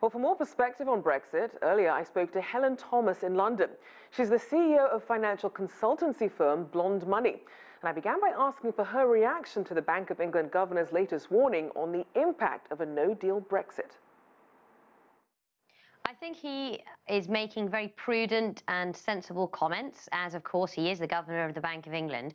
Well, for more perspective on Brexit, earlier I spoke to Helen Thomas in London. She's the CEO of financial consultancy firm Blonde Money. And I began by asking for her reaction to the Bank of England governor's latest warning on the impact of a no-deal Brexit. I think he is making very prudent and sensible comments, as of course he is the governor of the Bank of England.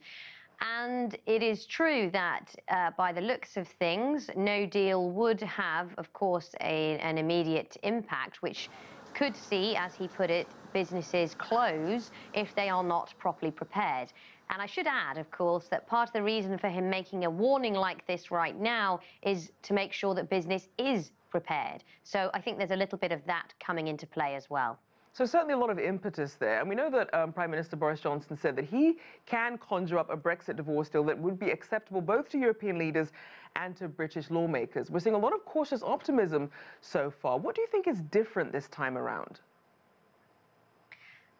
And it is true that by the looks of things, no deal would have, of course, an immediate impact, which could see, as he put it, businesses close if they are not properly prepared. And I should add, of course, that part of the reason for him making a warning like this right now is to make sure that business is prepared. So I think there's a little bit of that coming into play as well. So certainly a lot of impetus there. And we know that Prime Minister Boris Johnson said that he can conjure up a Brexit divorce deal that would be acceptable both to European leaders and to British lawmakers. We're seeing a lot of cautious optimism so far. What do you think is different this time around?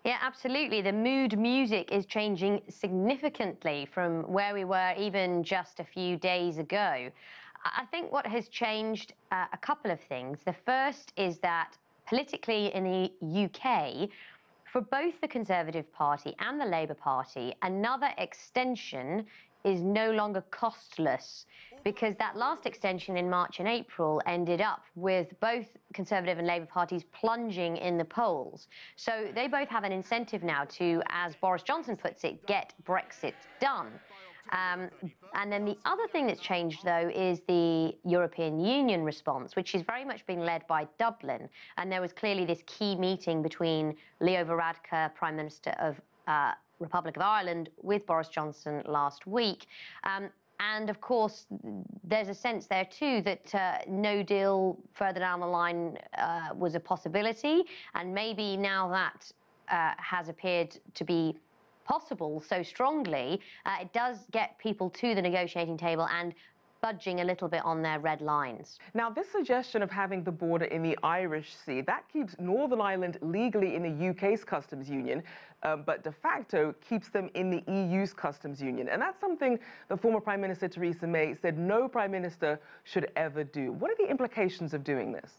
Yeah, absolutely. The mood music is changing significantly from where we were even just a few days ago. I think what has changed, a couple of things. The first is that politically in the UK, for both the Conservative Party and the Labour Party, another extension is no longer costless, because that last extension in March and April ended up with both Conservative and Labour parties plunging in the polls. So they both have an incentive now to, as Boris Johnson puts it, get Brexit done. And then the other thing that's changed, though, is the European Union response, which is very much being led by Dublin. And there was clearly this key meeting between Leo Varadkar, Prime Minister of Republic of Ireland, with Boris Johnson last week. And, of course, there's a sense there, too, that no deal further down the line was a possibility. And maybe now that has appeared to be possible so strongly, it does get people to the negotiating table and budging a little bit on their red lines. Now, this suggestion of having the border in the Irish Sea, that keeps Northern Ireland legally in the UK's customs union, but de facto keeps them in the EU's customs union. And that's something the former Prime Minister Theresa May said no Prime Minister should ever do. What are the implications of doing this?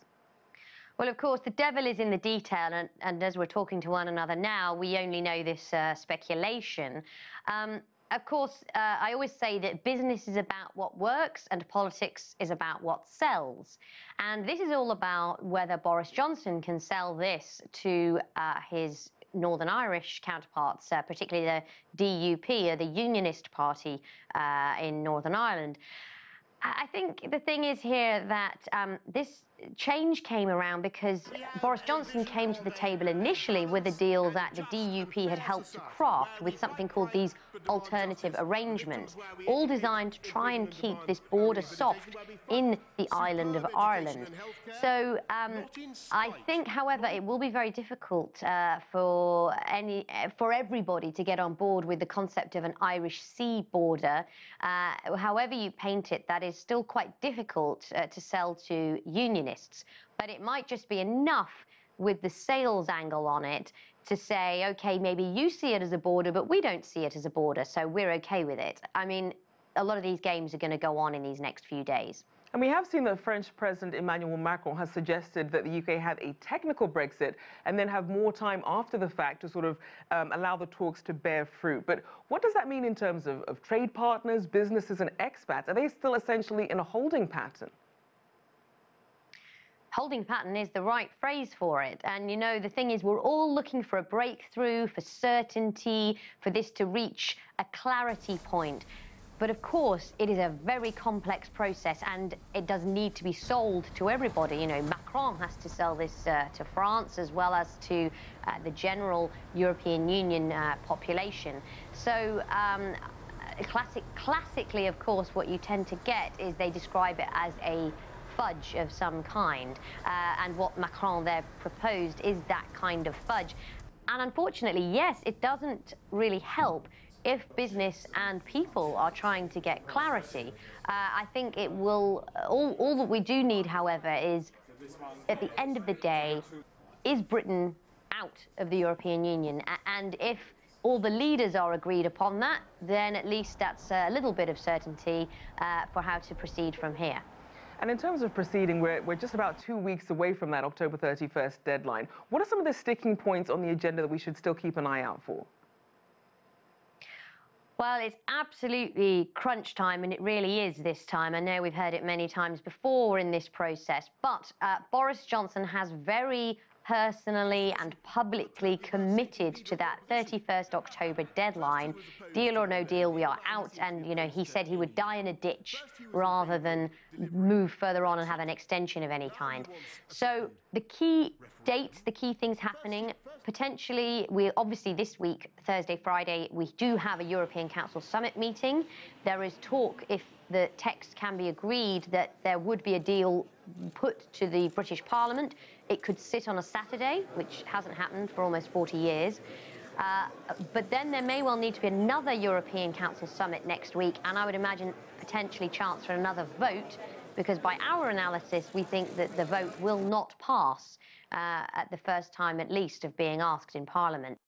Well, of course, the devil is in the detail, and as we're talking to one another now, we only know this speculation. Of course, I always say that business is about what works and politics is about what sells. And this is all about whether Boris Johnson can sell this to his Northern Irish counterparts, particularly the DUP, or the Unionist Party in Northern Ireland. I think the thing is here that this change came around because Boris Johnson came to the table initially with a deal that the DUP had helped to craft with something called these alternative arrangements, all designed to try and keep this border soft in the island of Ireland. So I think, however, it will be very difficult for everybody to get on board with the concept of an Irish Sea border. However you paint it, that is still quite difficult to sell to unionists. But it might just be enough with the sales angle on it to say, OK, maybe you see it as a border, but we don't see it as a border, so we're OK with it. I mean, a lot of these games are going to go on in these next few days. And we have seen that French President Emmanuel Macron has suggested that the UK have a technical Brexit and then have more time after the fact to sort of allow the talks to bear fruit. But what does that mean in terms of trade partners, businesses and expats? Are they still essentially in a holding pattern? Holding pattern is the right phrase for it. And, you know, the thing is, we're all looking for a breakthrough, for certainty, for this to reach a clarity point. But, of course, it is a very complex process and it does need to be sold to everybody. You know, Macron has to sell this to France as well as to the general European Union population. So, classically, of course, what you tend to get is they describe it as a fudge of some kind, and what Macron there proposed is that kind of fudge. And unfortunately, yes, it doesn't really help if business and people are trying to get clarity. I think it will, all that we do need, however, is at the end of the day, is Britain out of the European Union? And if all the leaders are agreed upon that, then at least that's a little bit of certainty for how to proceed from here. And in terms of proceeding, we're just about 2 weeks away from that October 31st deadline. What are some of the sticking points on the agenda that we should still keep an eye out for? Well, it's absolutely crunch time, and it really is this time. I know we've heard it many times before in this process, but Boris Johnson has very personally and publicly committed to that 31st October deadline. Deal or no deal, we are out. And, you know, he said he would die in a ditch rather than move further on and have an extension of any kind. So the key dates, the key things happening, potentially, obviously this week, Thursday, Friday, we do have a European Council summit meeting. There is talk, if the text can be agreed, that there would be a deal put to the British Parliament. It could sit on a Saturday, which hasn't happened for almost 40 years. But then there may well need to be another European Council summit next week, and I would imagine potentially chance for another vote, because by our analysis, we think that the vote will not pass at the first time, at least, of being asked in Parliament.